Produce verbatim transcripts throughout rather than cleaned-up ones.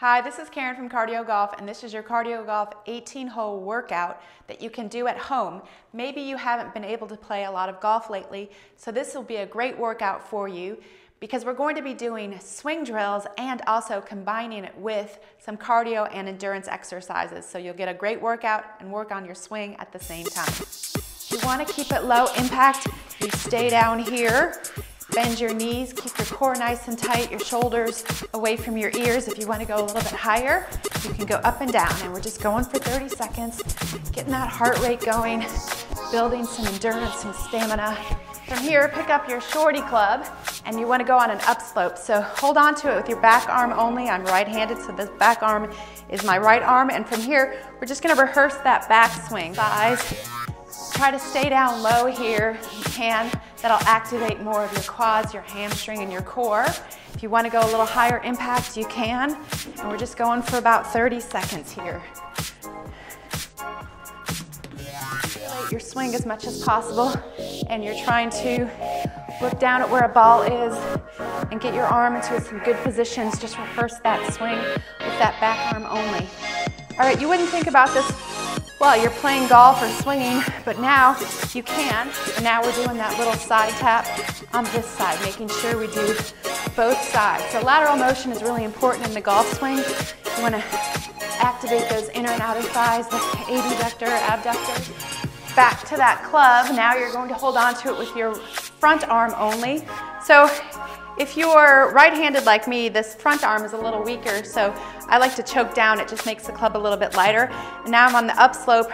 Hi, this is Karen from Cardio Golf, and this is your Cardio Golf eighteen hole workout that you can do at home. Maybe you haven't been able to play a lot of golf lately, so this will be a great workout for you because we're going to be doing swing drills and also combining it with some cardio and endurance exercises. So you'll get a great workout and work on your swing at the same time. You want to keep it low impact. You stay down here. Bend your knees, keep your core nice and tight, your shoulders away from your ears. If you want to go a little bit higher, you can go up and down. And we're just going for thirty seconds, getting that heart rate going, building some endurance, some stamina. From here, pick up your shorty club, and you want to go on an upslope. So hold on to it with your back arm only. I'm right-handed, so this back arm is my right arm. And from here, we're just going to rehearse that back swing. Thighs. Try to stay down low here if you can. That'll activate more of your quads, your hamstring, and your core. If you want to go a little higher impact, you can. And we're just going for about thirty seconds here. Manipulate your swing as much as possible, and you're trying to look down at where a ball is and get your arm into some good positions. Just rehearse that swing with that back arm only. All right, you wouldn't think about this well, you're playing golf or swinging, but now you can. And now we're doing that little side tap on this side, making sure we do both sides. So lateral motion is really important in the golf swing. You want to activate those inner and outer thighs, the adductor, abductor. Back to that club. Now you're going to hold on to it with your front arm only. So if you're right-handed like me, this front arm is a little weaker, so I like to choke down. It just makes the club a little bit lighter. And now I'm on the upslope,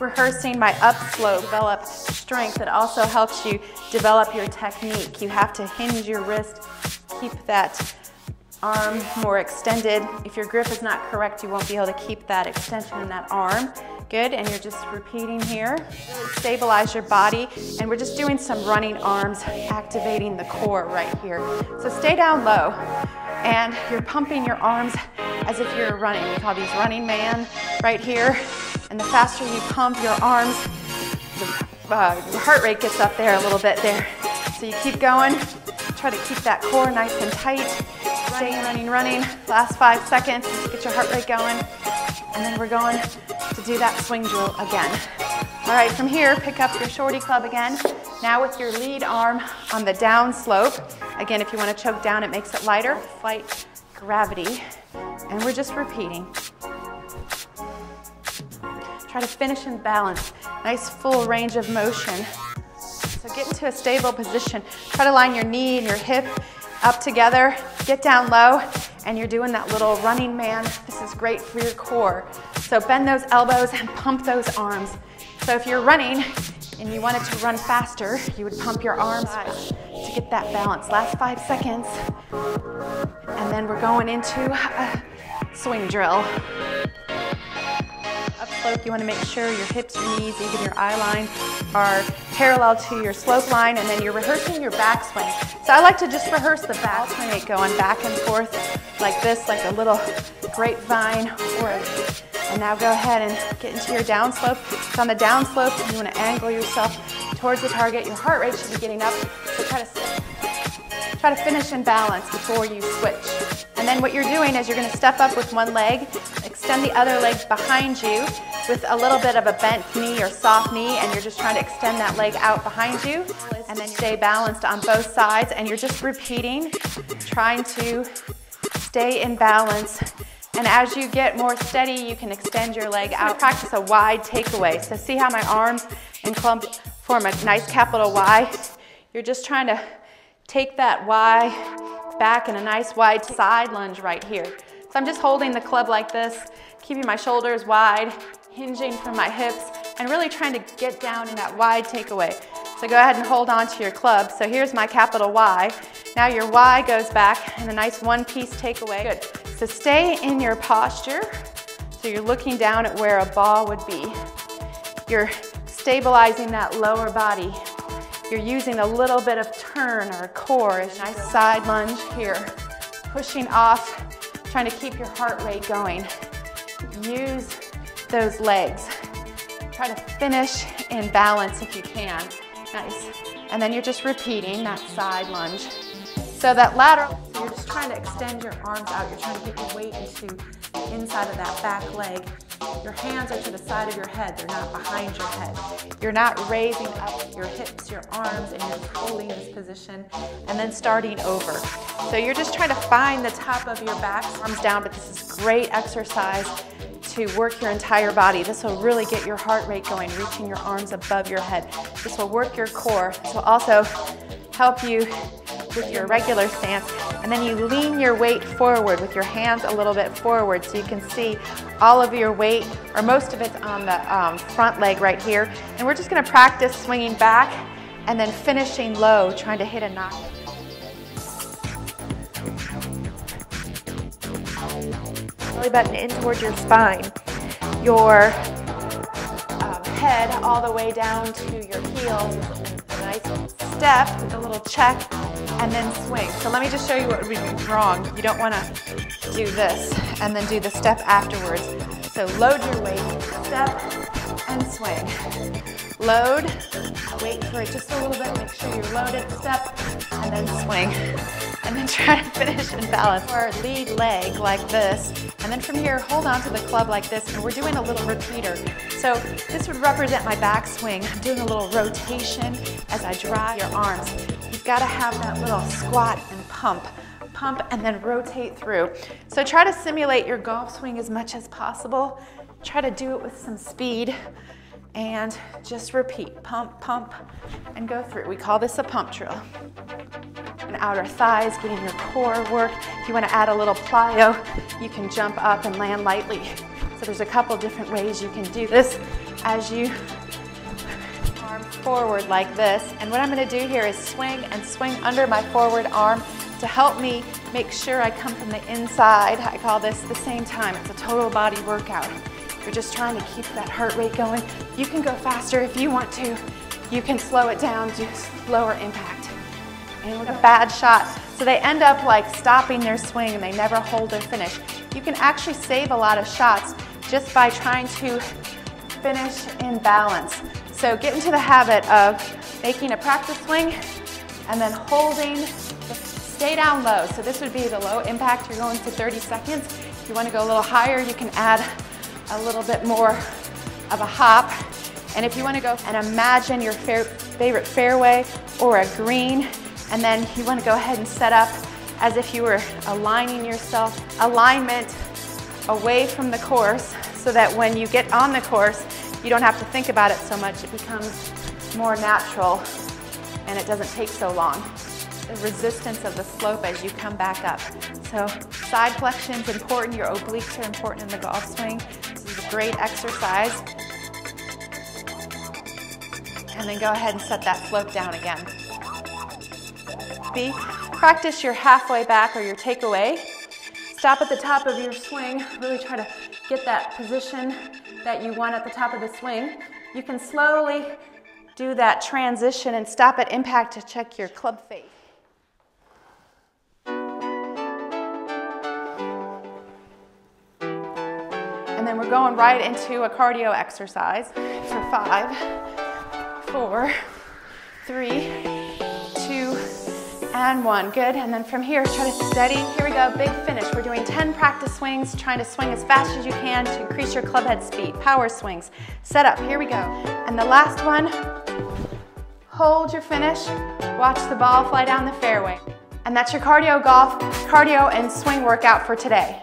rehearsing my upslope. Develop strength. It also helps you develop your technique. You have to hinge your wrist, keep that arm more extended. If your grip is not correct, you won't be able to keep that extension in that arm. Good, and you're just repeating here. Really stabilize your body, and we're just doing some running arms, activating the core right here. So stay down low, and you're pumping your arms as if you're running. We call these running man right here, and the faster you pump your arms, the uh, your heart rate gets up there a little bit there. So you keep going, try to keep that core nice and tight. Stay running, running, last five seconds, get your heart rate going, and then we're going to do that swing drill again. All right, from here, pick up your shorty club again. Now with your lead arm on the down slope. Again, if you want to choke down, it makes it lighter. Fight gravity, and we're just repeating. Try to finish in balance. Nice full range of motion. So get into a stable position. Try to line your knee and your hip up together. Get down low, and you're doing that little running man. This is great for your core. So bend those elbows and pump those arms. So if you're running and you wanted to run faster, you would pump your arms to get that balance. Last five seconds. And then we're going into a swing drill. Upslope, you want to make sure your hips, your knees, even your eye line are parallel to your slope line, and then you're rehearsing your backswing. So I like to just rehearse the backswing, going back and forth like this, like a little grapevine or a And now go ahead and get into your down slope. So on the down slope, you want to angle yourself towards the target. Your heart rate should be getting up. So try to, try to finish in balance before you switch. And then what you're doing is you're going to step up with one leg, extend the other leg behind you with a little bit of a bent knee or soft knee, and you're just trying to extend that leg out behind you. And then stay balanced on both sides, and you're just repeating, trying to stay in balance. And as you get more steady, you can extend your leg out. Practice a wide takeaway. So see how my arms and clump form a nice capital Y? You're just trying to take that Y back in a nice wide side lunge right here. So I'm just holding the club like this, keeping my shoulders wide, hinging from my hips, and really trying to get down in that wide takeaway. So go ahead and hold on to your club. So here's my capital Y. Now your Y goes back in a nice one-piece takeaway. Good. So stay in your posture, so you're looking down at where a ball would be. You're stabilizing that lower body. You're using a little bit of turn or core. A nice side lunge here. Pushing off, trying to keep your heart rate going. Use those legs. Try to finish in balance if you can. Nice. And then you're just repeating that side lunge. So that lateral, you're just just trying to extend your arms out. You're trying to get your weight into the inside of that back leg. Your hands are to the side of your head. They're not behind your head. You're not raising up your hips, your arms, and you're holding this position and then starting over. So you're just trying to find the top of your back, arms down, but this is great exercise to work your entire body. This will really get your heart rate going, reaching your arms above your head. This will work your core. This will also help you with your regular stance. And then you lean your weight forward with your hands a little bit forward so you can see all of your weight, or most of it's on the um, front leg right here. And we're just gonna practice swinging back and then finishing low, trying to hit a knock. Belly button in towards your spine, your um, head all the way down to your heels. A nice step with a little check and then swing. So let me just show you what would be wrong. You don't want to do this and then do the step afterwards. So load your weight, step, and swing. Load, wait for it just a little bit, make sure you're loaded, step, and then swing. And then try to finish in balance. Or lead leg like this, and then from here hold on to the club like this, and we're doing a little repeater. So this would represent my backswing. I'm doing a little rotation as I drive your arms. You've got to have that little squat and pump. Pump and then rotate through. So try to simulate your golf swing as much as possible. Try to do it with some speed. And just repeat, pump, pump, and go through. We call this a pump drill. And outer thighs, getting your core work. If you want to add a little plyo, you can jump up and land lightly. So there's a couple different ways you can do this as you arm forward like this. And what I'm going to do here is swing and swing under my forward arm to help me make sure I come from the inside. I call this the same time. It's a total body workout. You're just trying to keep that heart rate going. You can go faster if you want to. You can slow it down, do slower impact. And with a bad shot. So they end up like stopping their swing and they never hold their finish. You can actually save a lot of shots just by trying to finish in balance. So get into the habit of making a practice swing and then holding, stay down low. So this would be the low impact. You're going for thirty seconds. If you want to go a little higher, you can add a little bit more of a hop. And if you want to go and imagine your fair, favorite fairway or a green, and then you want to go ahead and set up as if you were aligning yourself, alignment away from the course, so that when you get on the course, you don't have to think about it so much. It becomes more natural and it doesn't take so long. The resistance of the slope as you come back up. So side flexion is important, your obliques are important in the golf swing. This is a great exercise. And then go ahead and set that slope down again. B, practice your halfway back or your takeaway. Stop at the top of your swing, really try to get that position that you want at the top of the swing. You can slowly do that transition and stop at impact to check your club face. And then we're going right into a cardio exercise for five, four, three, two, and one. Good, and then from here, try to steady. Here we go, big finish. We're doing ten practice swings, trying to swing as fast as you can to increase your club head speed. Power swings, set up, here we go. And the last one, hold your finish, watch the ball fly down the fairway. And that's your cardio golf, cardio and swing workout for today.